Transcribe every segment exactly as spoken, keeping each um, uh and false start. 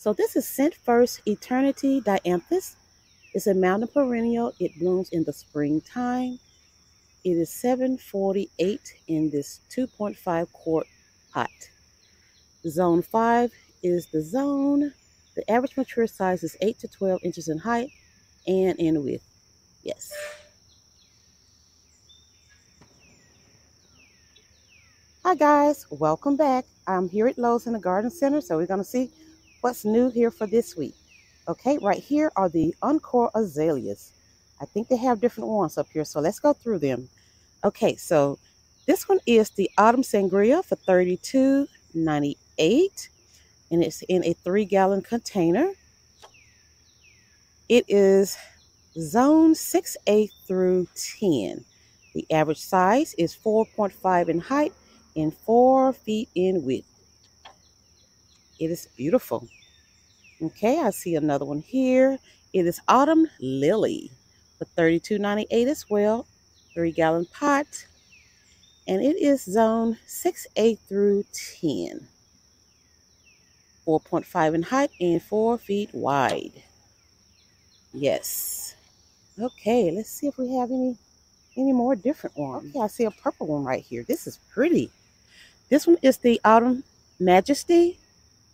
So this is Scent First Eternity Dianthus. It's a mountain perennial. It blooms in the springtime. It is seven forty-eight in this two point five quart pot. Zone five is the zone. The average mature size is eight to twelve inches in height and in width. Yes. Hi guys, welcome back. I'm here at Lowe's in the garden center, so we're going to see what's new here for this week. Okay, right here are the Encore Azaleas. I think they have different ones up here, so let's go through them. Okay, so this one is the Autumn Sangria for thirty-two ninety-eight, and it's in a three gallon container. It is zone six A through ten. The average size is four point five in height and four feet in width. It is beautiful. Okay, I see another one here. It is Autumn Lily for thirty-two ninety-eight as well, three gallon pot, and it is zone six A through ten. four point five in height and four feet wide. Yes. Okay, let's see if we have any any more different ones. Okay, I see a purple one right here. This is pretty. This one is the Autumn Majesty,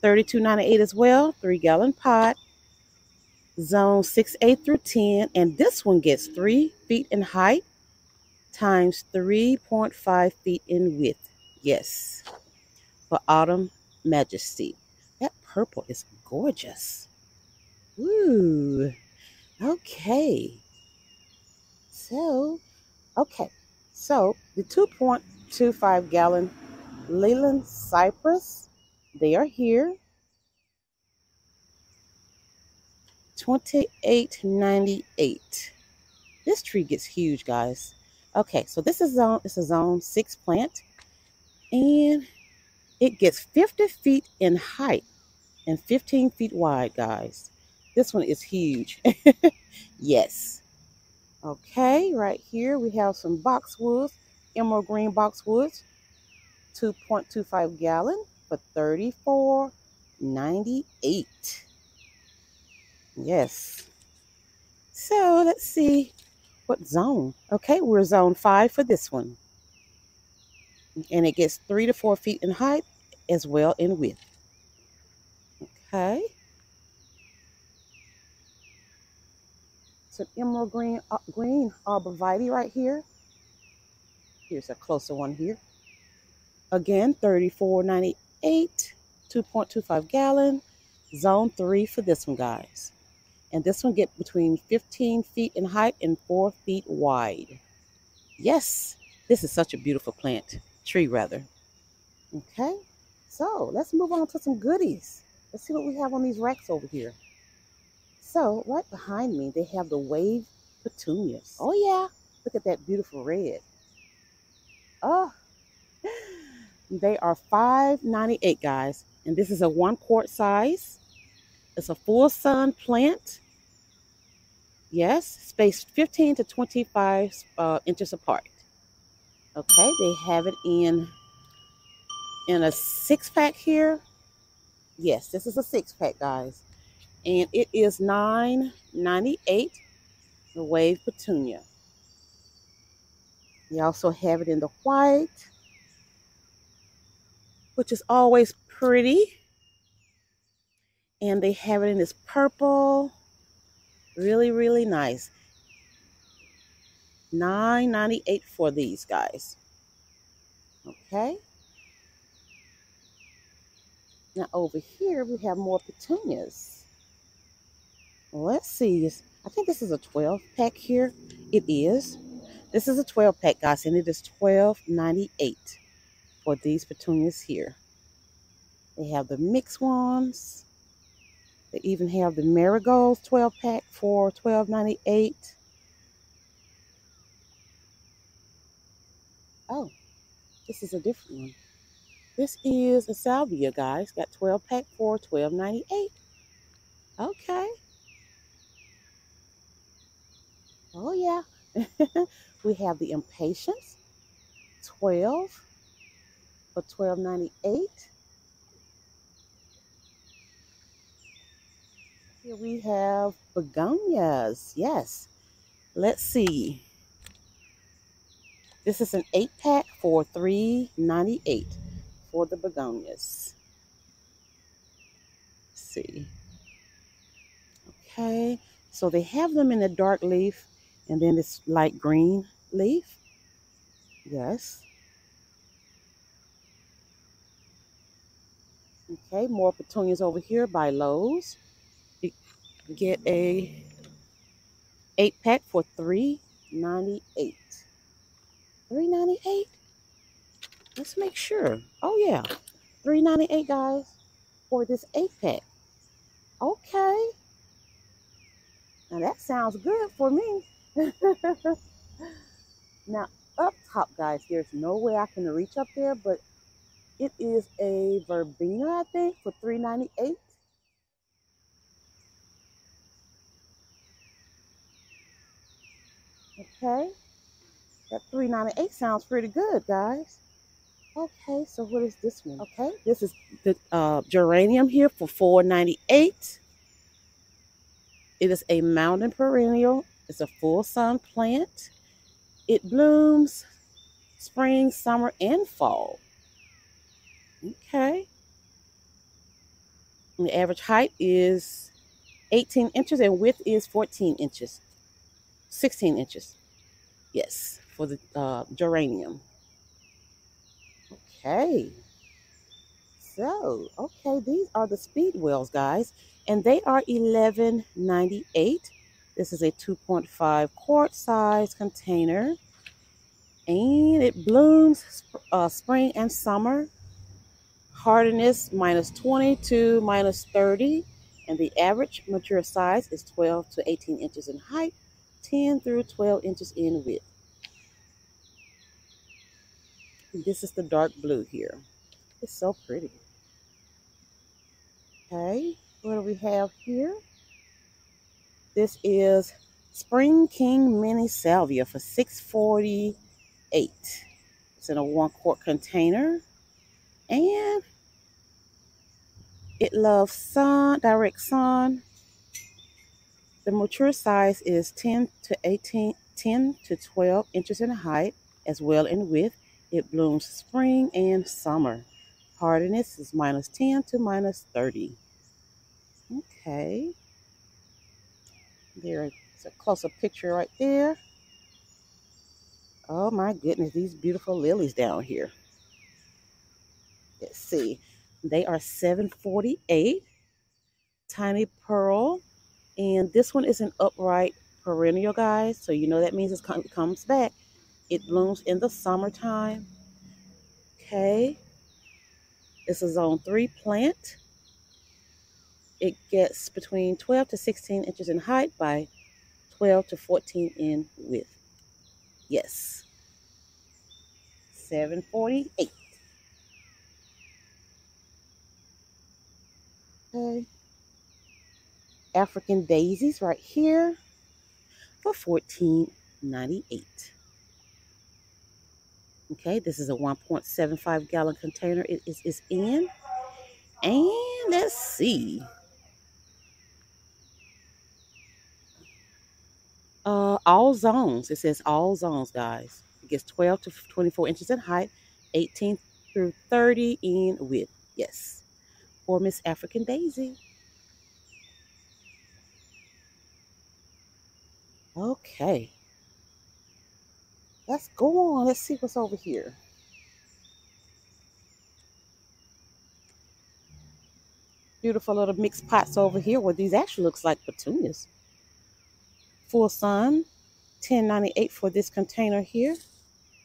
thirty-two ninety-eight as well, three gallon pot, zone six A through ten, and this one gets three feet in height times three point five feet in width. Yes, for Autumn Majesty. That purple is gorgeous. Ooh. Okay. So, okay. So, the two point two five gallon Leyland Cypress, they are here. twenty-eight ninety-eight. This tree gets huge, guys. Okay, so this is zone, it's a zone six plant, and it gets fifty feet in height and fifteen feet wide, guys. This one is huge. Yes. Okay, right here we have some boxwoods, emerald green boxwoods, two point two five gallon for thirty-four ninety-eight. Yes. So let's see what zone. Okay, we're zone five for this one, and it gets three to four feet in height as well in width. Okay. Some emerald green uh, green arborvitae right here. Here's a closer one here. Again, thirty-four ninety-eight, two point two five gallon, zone three for this one, guys. And this one get between fifteen feet in height and four feet wide. Yes, this is such a beautiful plant, tree rather. Okay, so let's move on to some goodies. Let's see what we have on these racks over here. So right behind me, they have the wave petunias. Oh yeah, look at that beautiful red. Oh, they are five ninety-eight, guys. And this is a one quart size. It's a full sun plant. Yes, spaced fifteen to twenty-five uh, inches apart. Okay, they have it in in a six pack here. Yes, this is a six pack, guys, and it is nine ninety-eight. The wave petunia. They also have it in the white, which is always pretty. And they have it in this purple. Really, really nice. nine ninety-eight for these, guys. Okay. Now over here we have more petunias. Let's see. I think this is a twelve pack here. It is. This is a twelve pack, guys, and it is twelve ninety-eight for these petunias here. They have the mixed ones. They even have the marigolds twelve pack for twelve ninety-eight. Oh, this is a different one. This is a salvia, guys. Got twelve pack for twelve ninety-eight. Okay. Oh yeah. We have the impatience, twelve for twelve ninety-eight. Here we have begonias. Yes. Let's see. This is an eight pack for three ninety-eight for the begonias. Let's see. Okay. So they have them in the dark leaf and then this light green leaf. Yes. Okay, more petunias over here by Lowe's. You get a eight pack for three ninety-eight. three ninety-eight? Let's make sure. Oh yeah. three ninety-eight, guys, for this eight pack. Okay. Now that sounds good for me. Now up top, guys, there's no way I can reach up there, but it is a verbena, I think, for three ninety-eight. Okay. That three ninety-eight sounds pretty good, guys. Okay, so what is this one? Okay, this is the uh, geranium here for four ninety-eight. It is a mountain perennial. It's a full sun plant. It blooms spring, summer, and fall. Okay. And the average height is eighteen inches and width is fourteen inches. sixteen inches. Yes, for the uh, geranium. Okay. So, okay, these are the speedwells, guys. And they are eleven ninety-eight. This is a two point five quart size container. And it blooms uh, spring and summer. Hardiness minus twenty to minus thirty, and the average mature size is twelve to eighteen inches in height, ten through twelve inches in width. And this is the dark blue here. It's so pretty. Okay, what do we have here? This is Spring King Mini Salvia for six forty-eight. It's in a one quart container. And it loves sun, direct sun. The mature size is ten to twelve inches in height, as well in width. It blooms spring and summer. Hardiness is minus ten to minus thirty. Okay. There's a closer picture right there. Oh my goodness, these beautiful lilies down here. Let's see, they are seven forty-eight. Tiny pearl, and this one is an upright perennial, guys, so you know that means it comes back. It blooms in the summertime. Okay, it's a zone three plant. It gets between twelve to sixteen inches in height by twelve to fourteen in width. Yes, seven forty-eight. Okay. African daisies right here for fourteen ninety-eight. Okay, this is a one point seven five gallon container it is it's in. And let's see. Uh, all zones. It says all zones, guys. It gets twelve to twenty-four inches in height, eighteen through thirty in width. Yes. Or Miss African Daisy. Okay. Let's go on. Let's see what's over here. Beautiful little mixed pots over here. Well, these actually looks like petunias. Full sun, ten ninety-eight for this container here.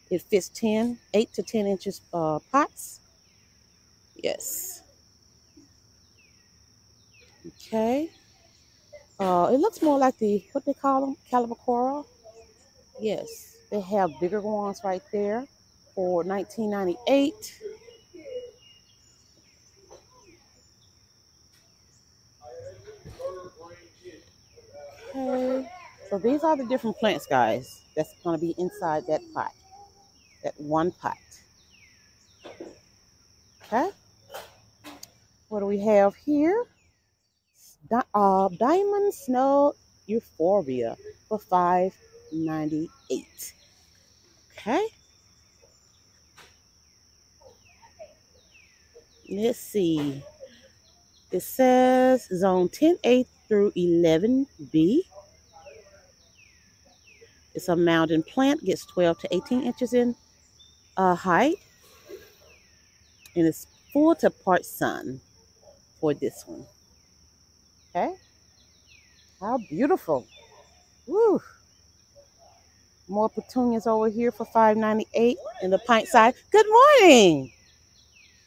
It fits ten, eight to ten inches uh, pots. Yes. Okay, uh, it looks more like the, what they call them, Calibrachoas. Yes, they have bigger ones right there for nineteen ninety-eight. Okay, so these are the different plants, guys, that's going to be inside that pot, that one pot. Okay, what do we have here? uh, Diamond Snow Euphorbia for five ninety-eight. Okay. Let's see. It says zone ten A through eleven B. It's a mountain plant, gets twelve to eighteen inches in uh, height. And it's full to part sun for this one. Okay. How beautiful. Woo. More petunias over here for five ninety-eight in the pint size. Good morning.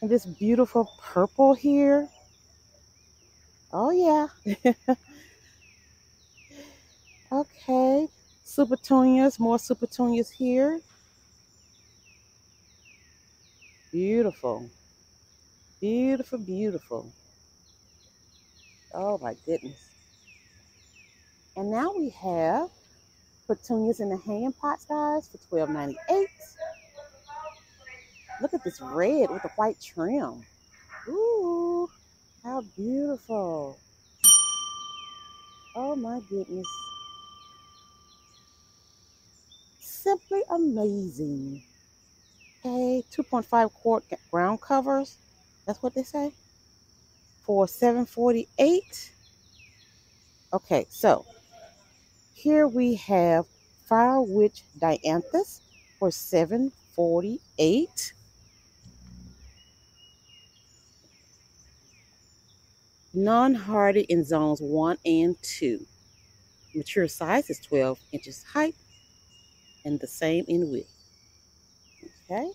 And this beautiful purple here. Oh, yeah. Okay. Super petunias, more super petunias here. Beautiful. Beautiful, beautiful. Oh, my goodness. And now we have petunias in the hand pots, guys, for twelve ninety-eight. Look at this red with the white trim. Ooh, how beautiful. Oh, my goodness. Simply amazing. Okay, two point five quart ground covers. That's what they say. For seven forty-eight. Okay, so here we have Fire Witch Dianthus for seven forty-eight. Non-hardy in zones one and two. Mature size is twelve inches height and the same in width. Okay.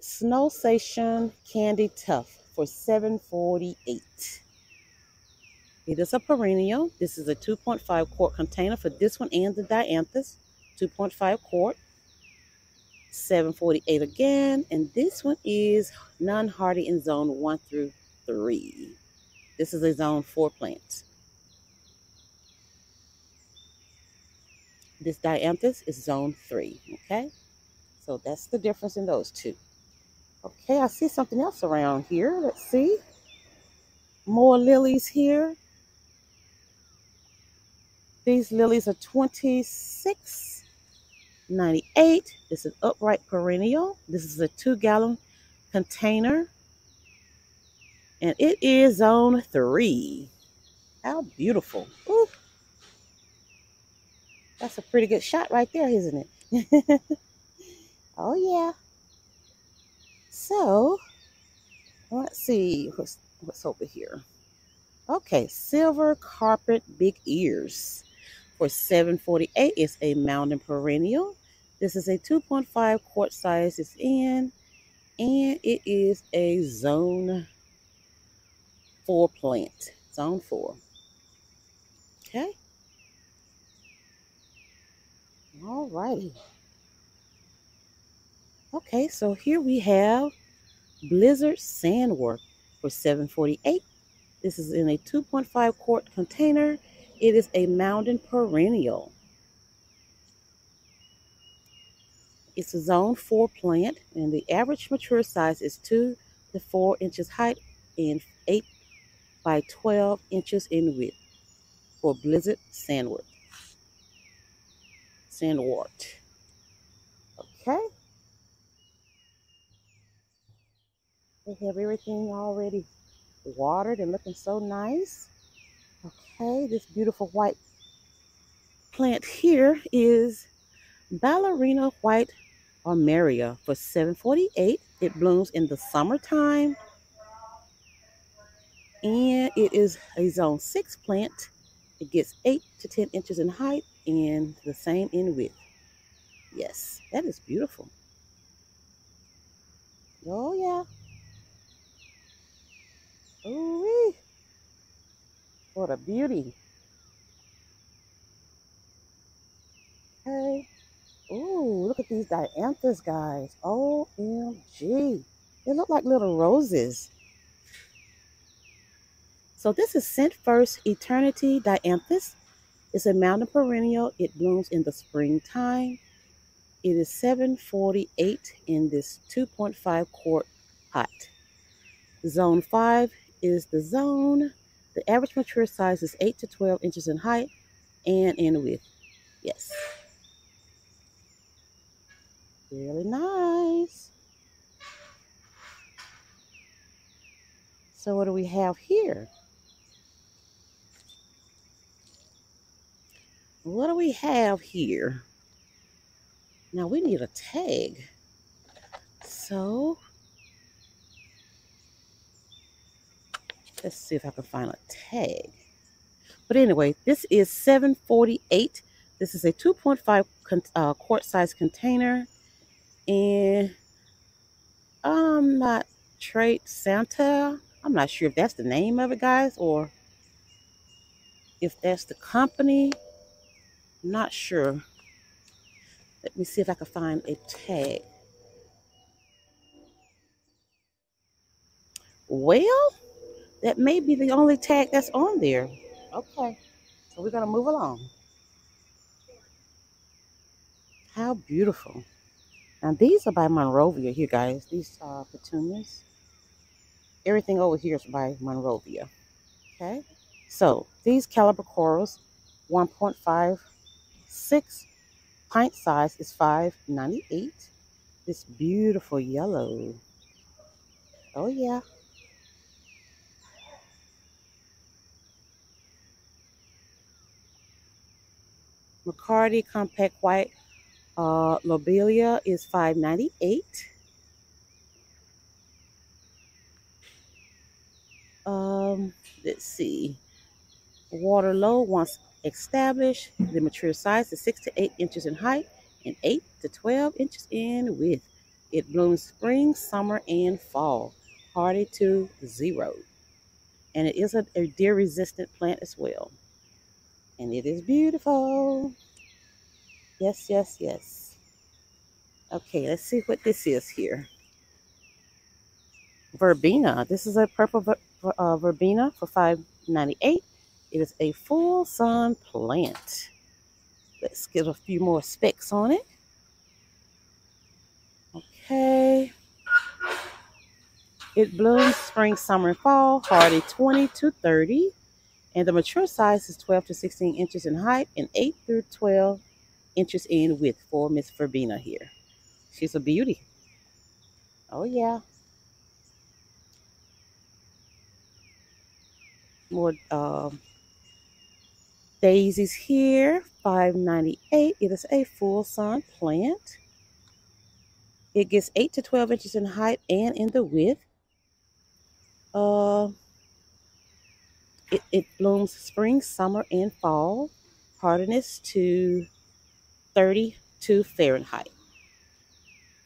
Snow Sation Candy Tuff for seven forty-eight. It is a perennial. This is a two point five quart container for this one and the Dianthus. two point five quart. seven forty-eight again. And this one is non-hardy in zone one through three. This is a zone four plant. This Dianthus is zone three. Okay. So that's the difference in those two. Okay, I see something else around here. Let's see. More lilies here. These lilies are twenty-six ninety-eight. It's an upright perennial. This is a two gallon container. And it is zone three. How beautiful. Ooh. That's a pretty good shot right there, isn't it? Oh, yeah. So, let's see what's, what's over here. Okay, Silver Carpet Big Ears for seven forty-eight. It's a mountain perennial. This is a two point five quart size. It's in, and it is a zone four plant. Zone four. Okay. All righty. Okay, so here we have Blizzard Sandwort for seven forty-eight. This is in a two point five quart container. It is a mountain perennial. It's a zone four plant, and the average mature size is two to four inches height and eight by twelve inches in width for Blizzard Sandwort. Sandwort. Okay. They have everything already watered and looking so nice. Okay, this beautiful white plant here is Ballerina White Armeria for seven forty-eight. It blooms in the summertime. And it is a zone six plant. It gets eight to ten inches in height and the same in width. Yes, that is beautiful. Oh, yeah. Ooh-wee. What a beauty. Okay. Ooh, look at these Dianthus, guys. O M G. They look like little roses. So this is Scent First Eternity Dianthus. It's a mountain perennial. It blooms in the springtime. It is seven forty-eight in this two point five quart pot. Zone five is the zone. The average mature size is eight to twelve inches in height and in width. Yes. Really nice. So what do we have here? What do we have here? Now we need a tag. So let's see if I can find a tag. But anyway, this is seven forty-eight. This is a two point five uh, quart size container. And I'm not Trade Santa. I'm not sure if that's the name of it, guys, or if that's the company. I'm not sure. Let me see if I can find a tag. Well, that may be the only tag that's on there. Okay, so we're gonna move along. How beautiful. Now these are by Monrovia here, guys. These are petunias. Everything over here is by Monrovia. Okay, so these Calibrachoas, one point five six pint size is five ninety-eight. This beautiful yellow. Oh yeah. McCarty Compact White uh, Lobelia is five ninety-eight. Um, let's see. Waterlow, once established, the mature size is six to eight inches in height and eight to twelve inches in width. It blooms spring, summer, and fall. Hardy to zero. And it is a, a deer-resistant plant as well. And it is beautiful. Yes, yes, yes. Okay, let's see what this is here. Verbena. This is a purple ver uh, verbena for five ninety-eight. It is a full sun plant. Let's get a few more specks on it. Okay. It blooms spring, summer, and fall. Hardy twenty to thirty. And the mature size is twelve to sixteen inches in height and eight through twelve inches in width for Miss Verbena here. She's a beauty. Oh, yeah. More uh, daisies here, five ninety-eight. It is a full sun plant. It gets eight to twelve inches in height and in the width. Uh... It, it blooms spring, summer, and fall. Hardiness to thirty-two Fahrenheit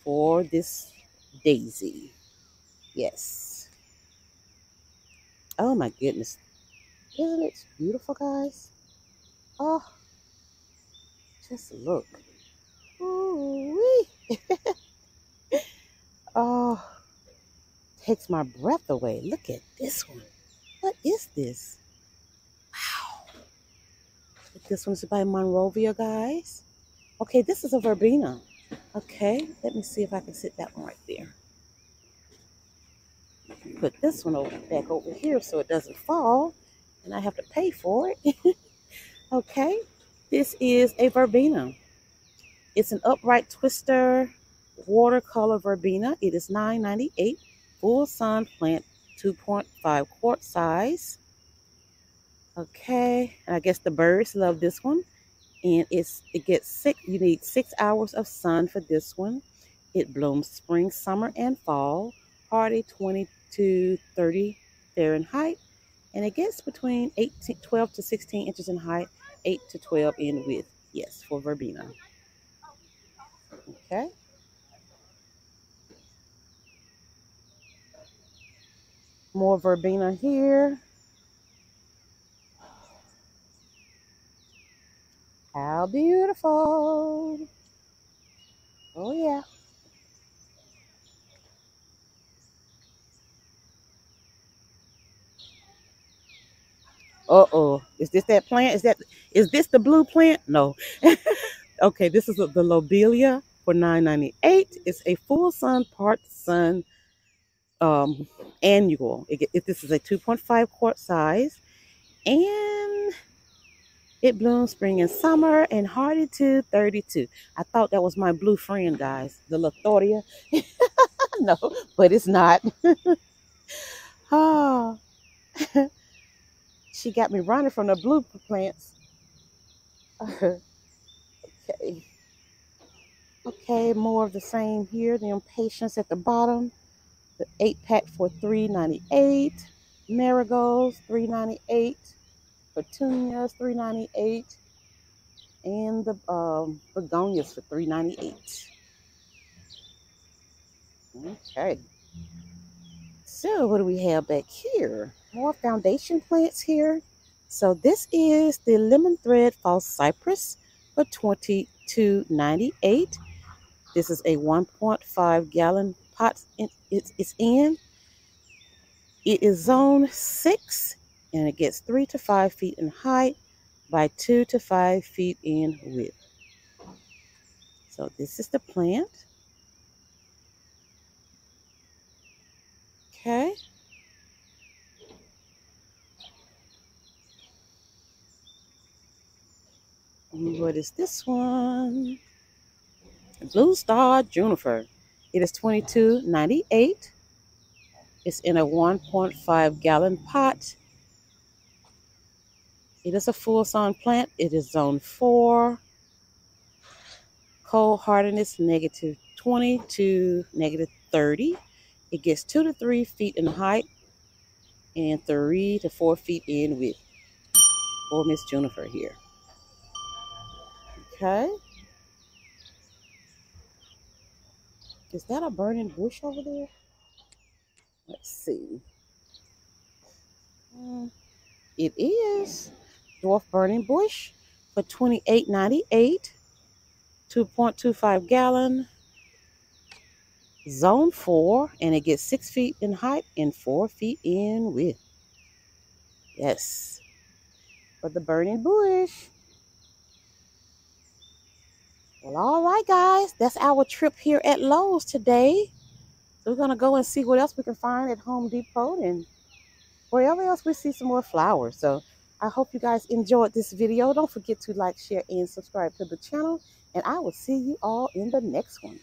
for this daisy. Yes. Oh my goodness. Isn't it beautiful, guys? Oh, just look. Ooh-wee. Oh, takes my breath away. Look at this one. What is this? Wow. This one's by Monrovia, guys. Okay, this is a verbena. Okay, let me see if I can sit that one right there. Put this one over, back over here so it doesn't fall. And I have to pay for it. Okay, this is a verbena. It's an upright twister watercolor verbena. It is nine ninety-eight, full sun plant. two point five quart size. Okay, and I guess the birds love this one. And it's it gets six, you need six hours of sun for this one. It blooms spring, summer, and fall. Hardy twenty to thirty Fahrenheit. And it gets between eighteen, twelve to sixteen inches in height, eight to twelve in width. Yes, for verbena. Okay. More verbena here. How beautiful. Oh, yeah. Uh-oh. Is this that plant? Is that? Is this the blue plant? No. Okay, this is the Lobelia for nine ninety-eight. It's a full sun, part sun um, annual. It, it, this is a two point five quart size, and it blooms spring and summer and hardy to thirty-two. I thought that was my blue friend, guys, the Lathyrus. No, but it's not. Oh, she got me running from the blue plants. Okay. Okay, more of the same here. The impatience at the bottom. The eight pack for three ninety-eight. Marigolds, three ninety-eight. Petunias, three ninety-eight. And the um, begonias for three ninety-eight. Okay. So what do we have back here? More foundation plants here. So this is the Lemon Thread False Cypress for twenty-two ninety-eight. This is a one point five gallon pot. It's in. It is zone six, and it gets three to five feet in height by two to five feet in width. So this is the plant. Okay. And what is this one? Blue Star Juniper. It is twenty-two ninety-eight. It's in a one point five gallon pot. It is a full sun plant. It is zone four. Cold hardiness negative twenty to negative thirty. It gets two to three feet in height and three to four feet in width. Or Miss Juniper here. Okay. Is that a burning bush over there? Let's see. Um, it is dwarf burning bush for twenty-eight ninety-eight, two point two five gallon. Zone four, and it gets six feet in height and four feet in width. Yes, for the burning bush. Well, all right, guys, that's our trip here at Lowe's today. So we're gonna go and see what else we can find at Home Depot and wherever else we see some more flowers. So I hope you guys enjoyed this video. Don't forget to like, share, and subscribe to the channel, and I will see you all in the next one.